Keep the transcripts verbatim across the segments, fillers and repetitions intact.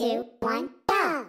two, one, go!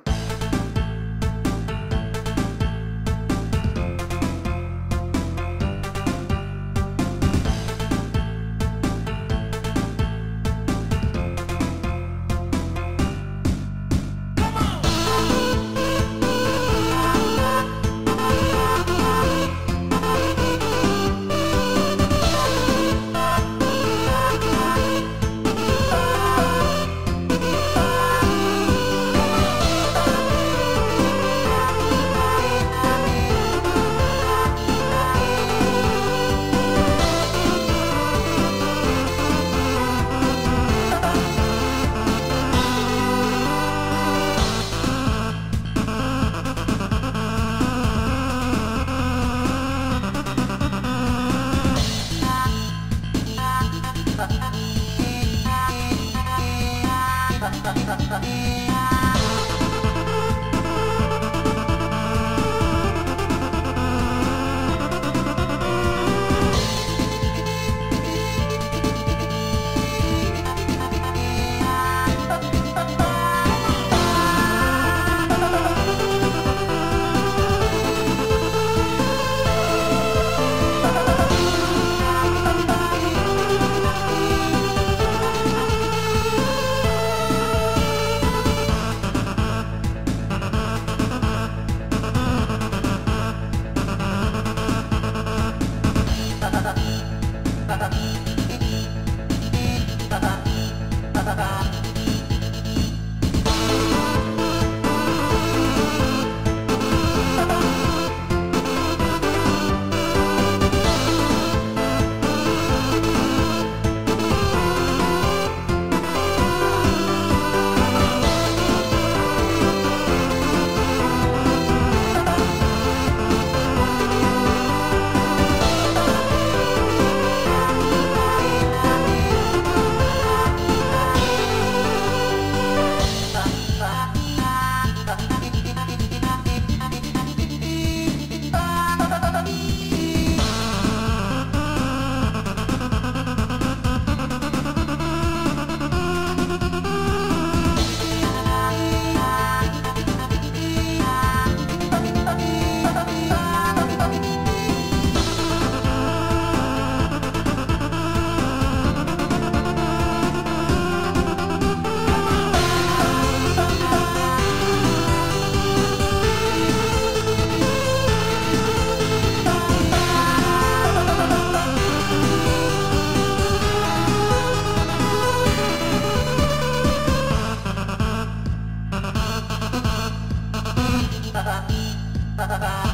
Ha ha ha.